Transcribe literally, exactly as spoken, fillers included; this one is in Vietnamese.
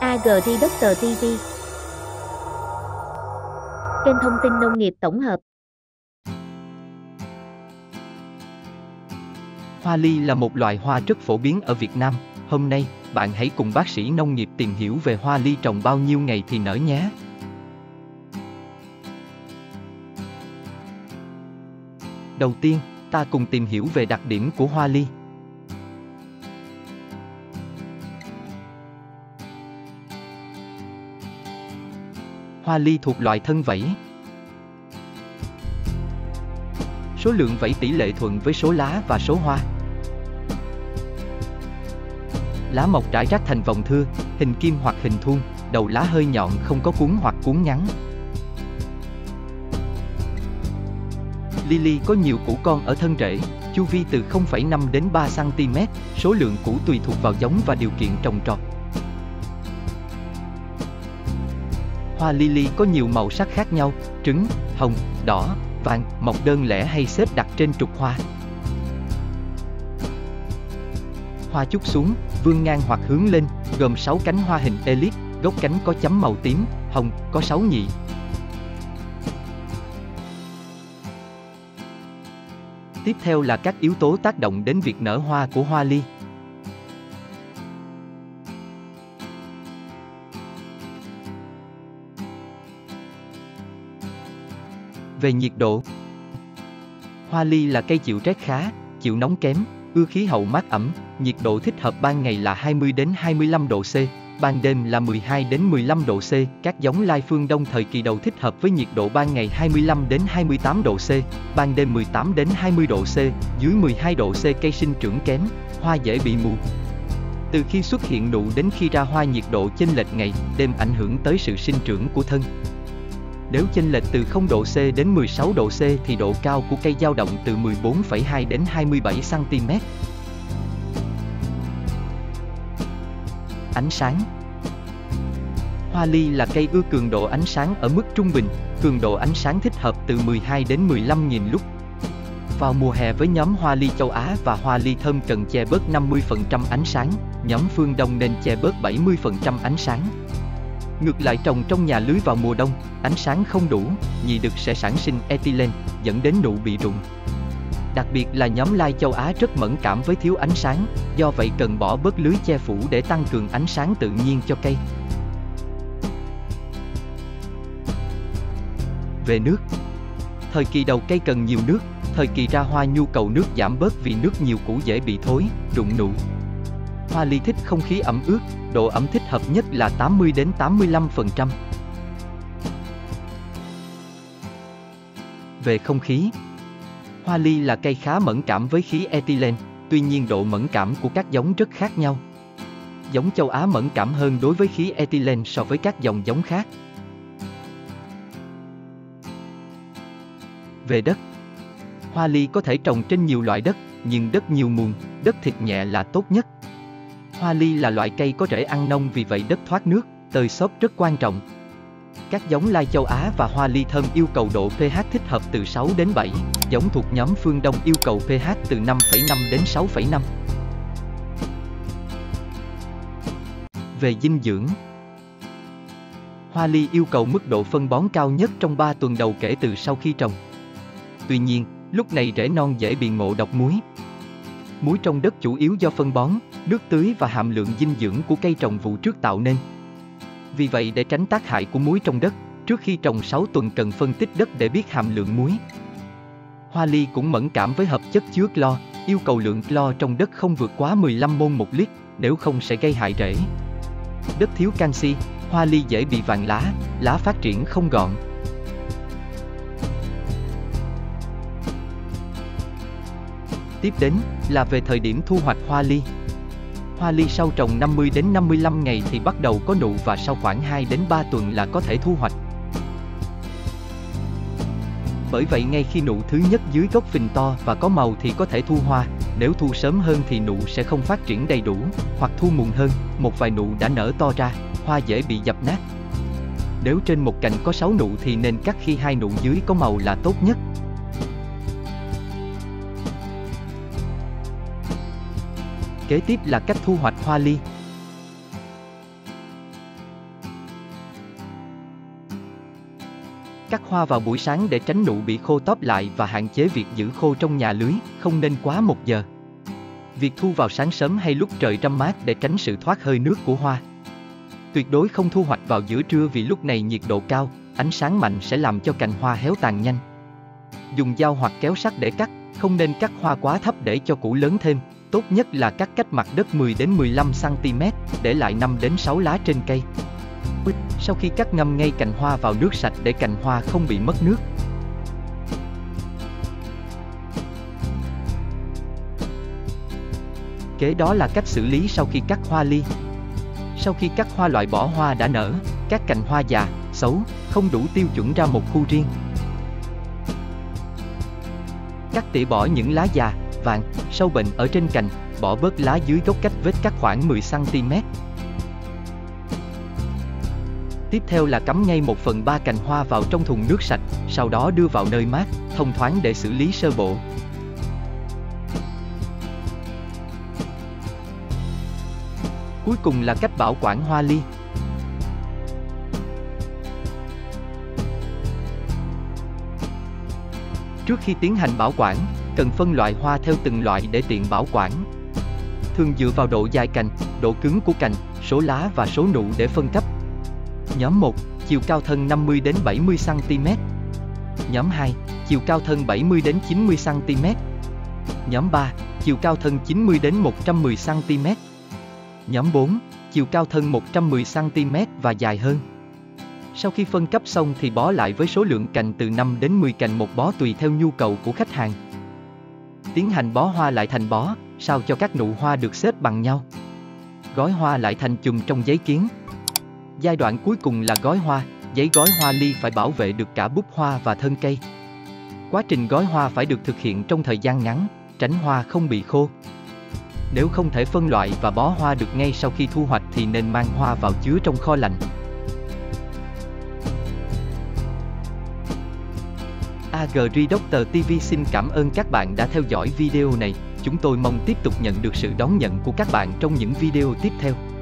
Agri Doctor ti vi, kênh thông tin nông nghiệp tổng hợp. Hoa ly là một loại hoa rất phổ biến ở Việt Nam. Hôm nay, bạn hãy cùng bác sĩ nông nghiệp tìm hiểu về hoa ly trồng bao nhiêu ngày thì nở nhé. Đầu tiên, ta cùng tìm hiểu về đặc điểm của hoa ly. Hoa ly thuộc loại thân vảy. Số lượng vảy tỷ lệ thuận với số lá và số hoa. Lá mọc rải rác thành vòng thưa, hình kim hoặc hình thuôn, đầu lá hơi nhọn không có cuống hoặc cuống ngắn. Ly ly có nhiều củ con ở thân rễ, chu vi từ không phẩy năm đến ba xăng-ti-mét, số lượng củ tùy thuộc vào giống và điều kiện trồng trọt. Hoa lily có nhiều màu sắc khác nhau, trứng, hồng, đỏ, vàng, mọc đơn lẻ hay xếp đặt trên trục hoa. Hoa chúc xuống, vươn ngang hoặc hướng lên, gồm sáu cánh hoa hình elip, gốc cánh có chấm màu tím, hồng, có sáu nhị. Tiếp theo là các yếu tố tác động đến việc nở hoa của hoa ly. Về nhiệt độ, hoa ly là cây chịu rét khá, chịu nóng kém, ưa khí hậu mát ẩm, nhiệt độ thích hợp ban ngày là hai mươi đến hai mươi lăm độ C, ban đêm là mười hai đến mười lăm độ C. Các giống lai phương Đông thời kỳ đầu thích hợp với nhiệt độ ban ngày hai mươi lăm đến hai mươi tám độ C, ban đêm mười tám đến hai mươi độ C, dưới mười hai độ C. Cây sinh trưởng kém, hoa dễ bị mù. Từ khi xuất hiện nụ đến khi ra hoa nhiệt độ chênh lệch ngày, đêm ảnh hưởng tới sự sinh trưởng của thân. Nếu chênh lệch từ không độ C đến mười sáu độ C thì độ cao của cây dao động từ mười bốn phẩy hai đến hai mươi bảy xăng-ti-mét. Ánh sáng. Hoa ly là cây ưa cường độ ánh sáng ở mức trung bình, cường độ ánh sáng thích hợp từ mười hai đến mười lăm nghìn lux. Vào mùa hè với nhóm hoa ly châu Á và hoa ly thơm cần che bớt năm mươi phần trăm ánh sáng, nhóm phương Đông nên che bớt bảy mươi phần trăm ánh sáng. Ngược lại, trồng trong nhà lưới vào mùa đông, ánh sáng không đủ, nhị đực sẽ sản sinh ethylene, dẫn đến nụ bị rụng. Đặc biệt là nhóm lai châu Á rất mẫn cảm với thiếu ánh sáng, do vậy cần bỏ bớt lưới che phủ để tăng cường ánh sáng tự nhiên cho cây. Về nước. Thời kỳ đầu cây cần nhiều nước, thời kỳ ra hoa nhu cầu nước giảm bớt vì nước nhiều củ dễ bị thối, rụng nụ. Hoa ly thích không khí ẩm ướt, độ ẩm thích hợp nhất là tám mươi đến tám mươi lăm phần trăm. Về không khí. Hoa ly là cây khá mẫn cảm với khí ethylene, tuy nhiên độ mẫn cảm của các giống rất khác nhau. Giống châu Á mẫn cảm hơn đối với khí ethylene so với các dòng giống khác. Về đất. Hoa ly có thể trồng trên nhiều loại đất, nhưng đất nhiều mùn, đất thịt nhẹ là tốt nhất. Hoa ly là loại cây có rễ ăn nông, vì vậy đất thoát nước, tơi xốp rất quan trọng. Các giống lai châu Á và hoa ly thơm yêu cầu độ pH thích hợp từ sáu đến bảy, giống thuộc nhóm phương Đông yêu cầu pH từ năm phẩy năm đến sáu phẩy năm. Về dinh dưỡng. Hoa ly yêu cầu mức độ phân bón cao nhất trong ba tuần đầu kể từ sau khi trồng. Tuy nhiên, lúc này rễ non dễ bị ngộ độc muối. Muối trong đất chủ yếu do phân bón, nước tưới và hàm lượng dinh dưỡng của cây trồng vụ trước tạo nên. Vì vậy, để tránh tác hại của muối trong đất, trước khi trồng sáu tuần cần phân tích đất để biết hàm lượng muối. Hoa ly cũng mẫn cảm với hợp chất chứa clo, yêu cầu lượng clo trong đất không vượt quá mười lăm mol một lít, nếu không sẽ gây hại rễ. Đất thiếu canxi, hoa ly dễ bị vàng lá, lá phát triển không gọn. Tiếp đến là về thời điểm thu hoạch hoa ly. Hoa ly sau trồng năm mươi đến năm mươi lăm ngày thì bắt đầu có nụ và sau khoảng hai đến ba tuần là có thể thu hoạch. Bởi vậy ngay khi nụ thứ nhất dưới gốc phình to và có màu thì có thể thu hoa, nếu thu sớm hơn thì nụ sẽ không phát triển đầy đủ, hoặc thu muộn hơn, một vài nụ đã nở to ra, hoa dễ bị dập nát. Nếu trên một cành có sáu nụ thì nên cắt khi hai nụ dưới có màu là tốt nhất. Kế tiếp là cách thu hoạch hoa ly. cắt hoa vào buổi sáng để tránh nụ bị khô tóp lại và hạn chế việc giữ khô trong nhà lưới, không nên quá một giờ. Việc thu vào sáng sớm hay lúc trời râm mát để tránh sự thoát hơi nước của hoa. Tuyệt đối không thu hoạch vào giữa trưa vì lúc này nhiệt độ cao, ánh sáng mạnh sẽ làm cho cành hoa héo tàn nhanh. Dùng dao hoặc kéo sắt để cắt, không nên cắt hoa quá thấp để cho củ lớn thêm, tốt nhất là cắt cách mặt đất mười đến mười lăm xăng-ti-mét, để lại năm đến sáu lá trên cây. Sau khi cắt ngâm ngay cành hoa vào nước sạch để cành hoa không bị mất nước. Kế đó là cách xử lý sau khi cắt hoa ly. Sau khi cắt hoa loại bỏ hoa đã nở, các cành hoa già, xấu, không đủ tiêu chuẩn ra một khu riêng. Cắt tỉa bỏ những lá già, vàng, sâu bệnh ở trên cành, bỏ bớt lá dưới gốc cách vết cắt khoảng mười xăng-ti-mét. Tiếp theo là cắm ngay một phần ba cành hoa vào trong thùng nước sạch, sau đó đưa vào nơi mát, thông thoáng để xử lý sơ bộ. Cuối cùng là cách bảo quản hoa ly. Trước khi tiến hành bảo quản, cần phân loại hoa theo từng loại để tiện bảo quản. Thường dựa vào độ dài cành, độ cứng của cành, số lá và số nụ để phân cấp. Nhóm một, chiều cao thân năm mươi đến bảy mươi xăng-ti-mét. Nhóm hai, chiều cao thân bảy mươi đến chín mươi xăng-ti-mét. Nhóm ba, chiều cao thân chín mươi đến một trăm mười xăng-ti-mét. Nhóm bốn, chiều cao thân một trăm mười xăng-ti-mét và dài hơn. Sau khi phân cấp xong thì bó lại với số lượng cành từ năm đến mười cành một bó tùy theo nhu cầu của khách hàng. Tiến hành bó hoa lại thành bó, sao cho các nụ hoa được xếp bằng nhau. Gói hoa lại thành chùm trong giấy kiến. Giai đoạn cuối cùng là gói hoa, giấy gói hoa ly phải bảo vệ được cả búp hoa và thân cây. Quá trình gói hoa phải được thực hiện trong thời gian ngắn, tránh hoa không bị khô. Nếu không thể phân loại và bó hoa được ngay sau khi thu hoạch thì nên mang hoa vào chứa trong kho lạnh. Agri Doctor ti vi xin cảm ơn các bạn đã theo dõi video này. Chúng tôi mong tiếp tục nhận được sự đón nhận của các bạn trong những video tiếp theo.